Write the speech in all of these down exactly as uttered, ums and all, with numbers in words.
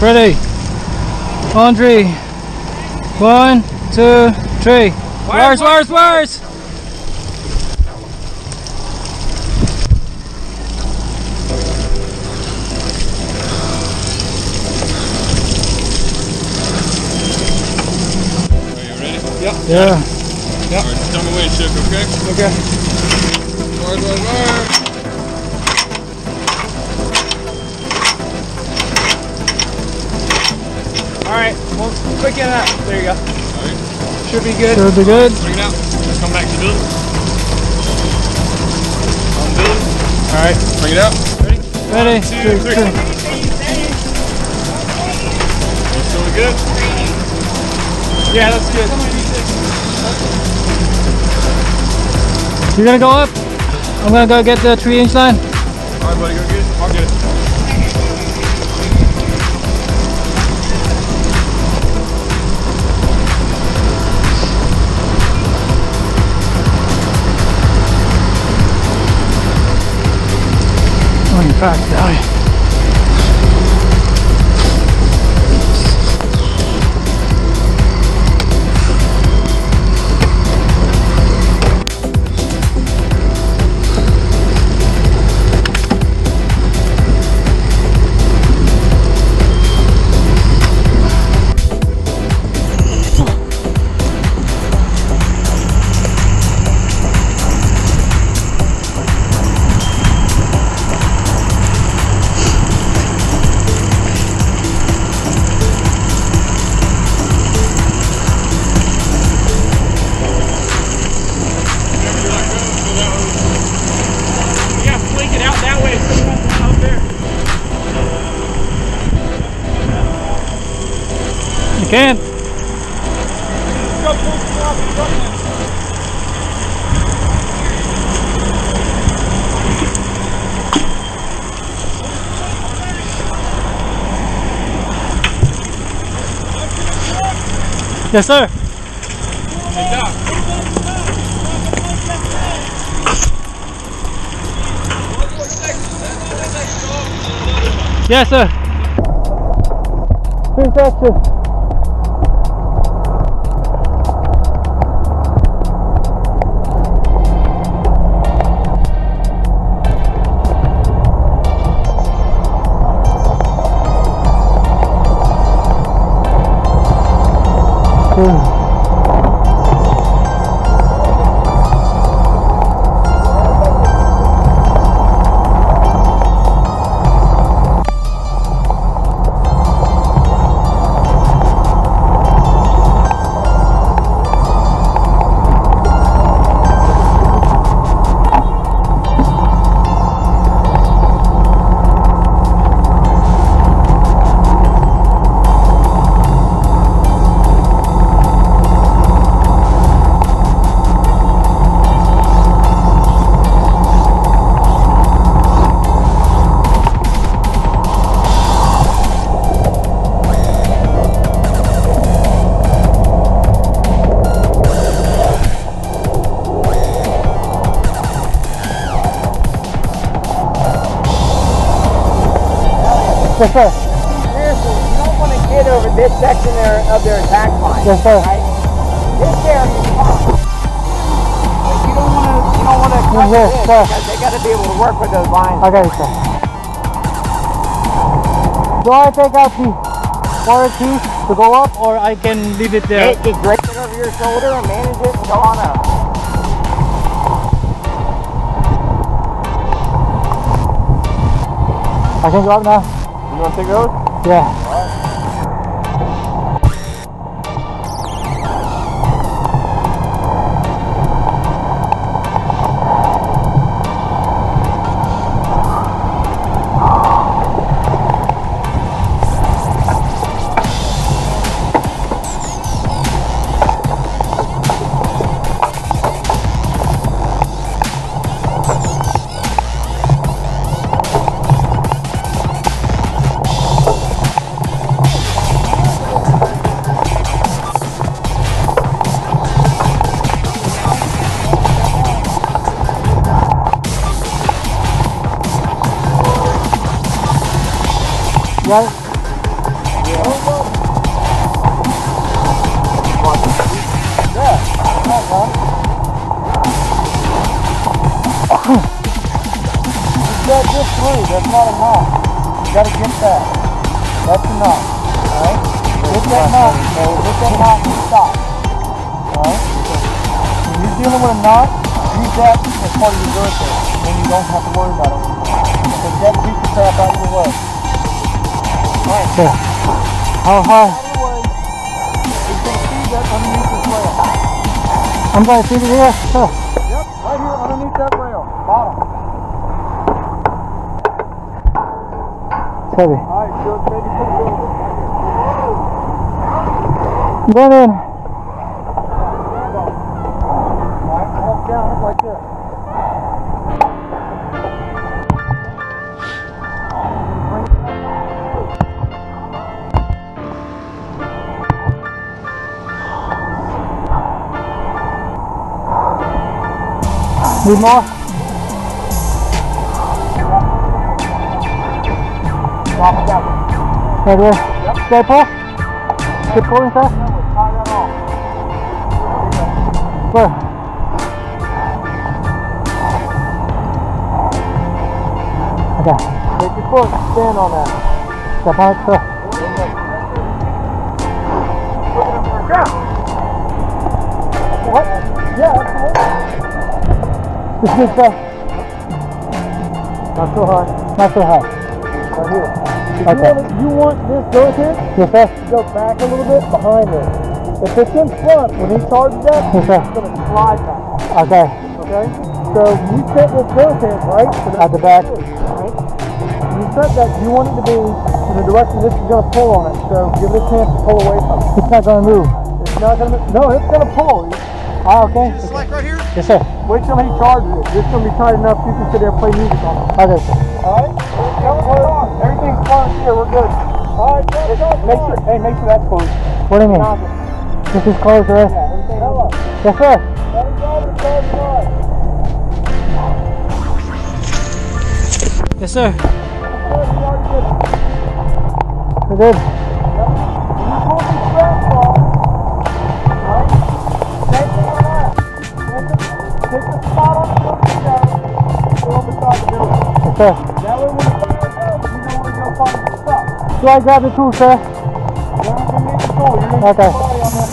Ready. On three. One, two, three. Wires, wires, wires! Yep. Yeah. Yep. Alright, tell me when you shook, okay? Okay. Wire, wire, wire. Alright, well, quick it up. There you go. Alright. Should be good. Should be good. Bring it out. Let's come back to the building. On the building. Alright, bring it out. Ready? Ready. One, two, three. three. That's really good. Yeah, that's good. You're gonna go up? I'm gonna go get the three inch line. Alright buddy, go get it. I'll get it. Oh, you're back, die. Can. Go pull it off in front of him. Yes, sir. Good job. Yes, sir. Good practice. Yes, sir. Seriously, you don't want to get over this section there of their attack line. Yes, sir. Right? This area is fine. But you don't want to, you don't want to cut yes, it in because they got to be able to work with those lines. Okay, sir. Do I take out the wire piece to go up, or I can leave it there? Hey, just break it over your shoulder and manage it and go on up. I can go up now. You want to take it over? Yeah. Right. That's just three, that's not enough. You gotta get that. That's enough. Alright? Get that knot, get that knot and stop. Alright? When you're dealing with a knot, use that as part of your vertical. Then you don't have to worry about it anymore. Because that beats the crap out of your way. Alright. So, how high? You can see that underneath this rail. I'm gonna see it here? Huh. Yep, right here underneath that rail. Bottom. Heavy. All right, so ready to go. Go in. Walk down like this. Need more? Right there. Yep. Stay pull. Stay pull inside. Where? Okay. Take your foot. Stand on that. Step on it, sir. What? Yeah, that's good. This is good, sir. Not so high. Not so high. Right here. If okay. you, want, you want this door here, yes, sir. Go back a little bit behind it. If it's in front, when he charges that, yes, sir. It's going to slide back. Okay. Okay? So you set this door here, right? So at the back. It, right? You set that, you want it to be in the direction this is going to pull on it. So give it a chance to pull away from it. It's not going to move. It's not going to move. No, it's going to pull. Ah, okay. It's okay. Like right here? Yes, sir. Wait till he charges it. It's going to be tight enough you can sit there and play music on it. Okay, sir. Alright? Everything's closed here, we're good. Alright, make sure, hey, make sure that's closed. What do you mean? This is closed, right? Yeah, everything hello. Yes, sir. Let it go, it's closed on. Yes, sir. We're good. You pull the straps off. Right? Take it on that. Take the spot on the other side. Go over the side of the building. Yes, sir. That way when the do I grab the tool, sir? Yeah, I'm going to need the tool. You're going to okay. Get your body on that.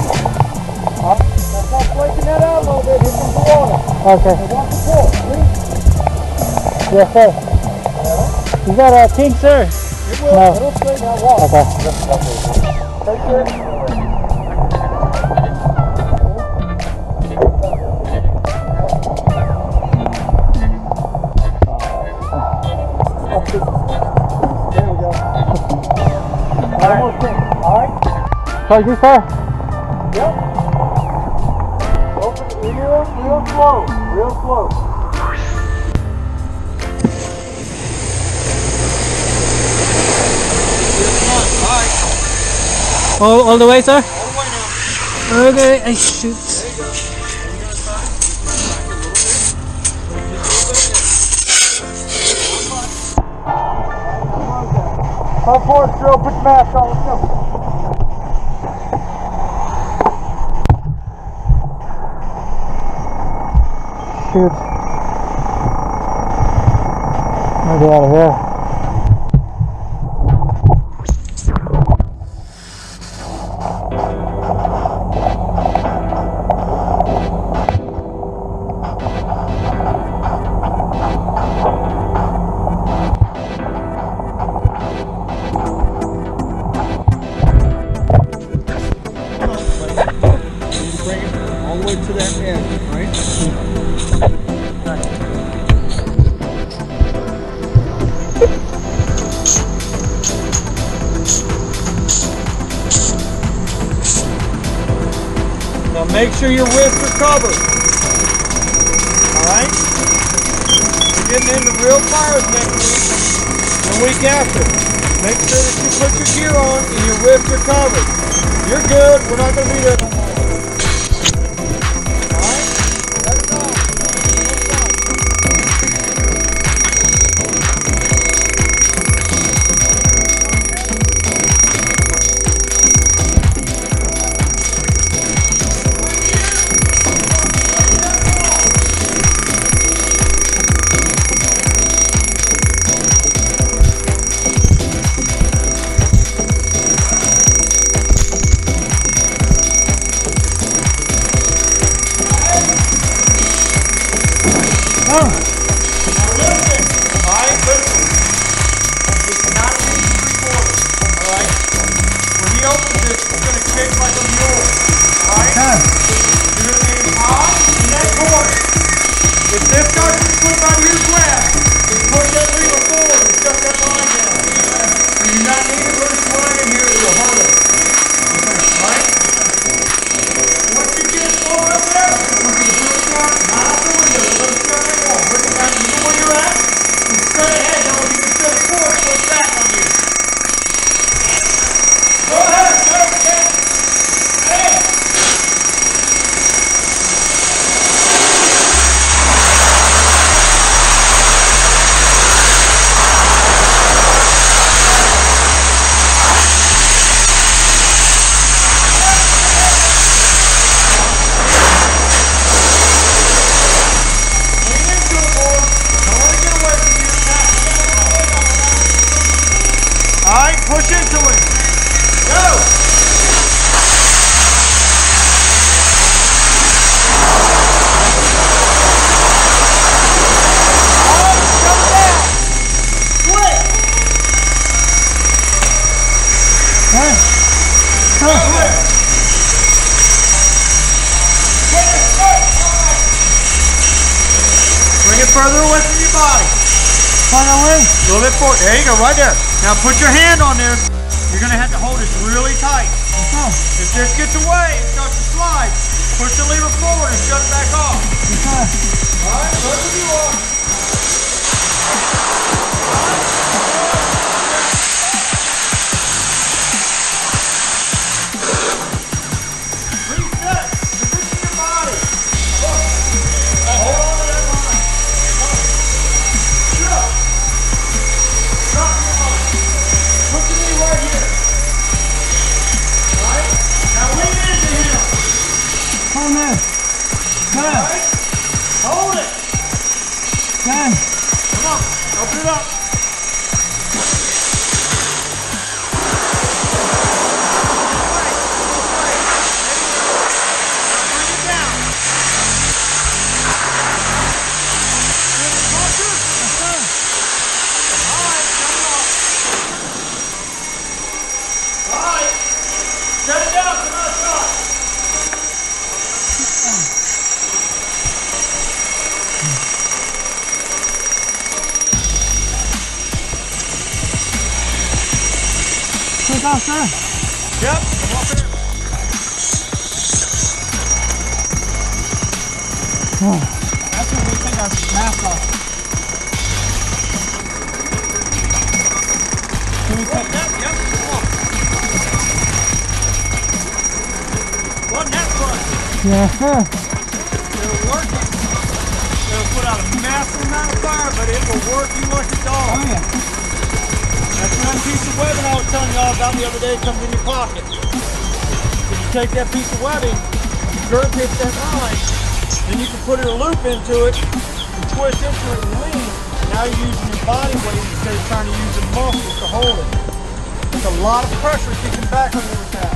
Alright, now start flaking that out a little bit. Hit some water. Okay. You want the tool, please? Yes, sir. Alright. You got a kink, sir? It will. No. It'll straighten that water. Okay. Take care. Charge this far? Yep. Open it real, real slow. Real slow. Alright. All, all the way, sir? All the way now. Okay, I shoot. There you go. And you're going to back a little bit. Just a little bit. Up forward, drill, put the mask on. Let's go. Shoot. I'm gonna get out of here. Bring it all the way to that end, right? Mm-hmm. Now make sure your wrists are covered. Alright? We're getting into real fire technique and week after. Make sure that you put your gear on and your wrists are covered. You're good, we're not going to be there. Alright? Let it go. Push into it. Go! A little bit forward. There you go, right there. Now put your hand on there. You're going to have to hold this really tight. Uh-huh. If this gets away, it starts to slide. Push the lever forward and shut it back off. Uh-huh. All right, look at you all. Off there. Yep, I'm off there. Oh. That's when we take our mask off. Can we take that? Yep, come on. Wasn't that fun? Yeah, sure. It'll work. It'll put out a massive amount of fire, but it will work you like a dog. Oh, yeah. That's one piece of webbing I was telling y'all about the other day comes in your pocket. If you take that piece of webbing, girth hits that line, then you can put a loop into it, and twist into it and lean. Now you're using your body weight instead of trying to use the muscles to hold it. There's a lot of pressure kicking back on your side.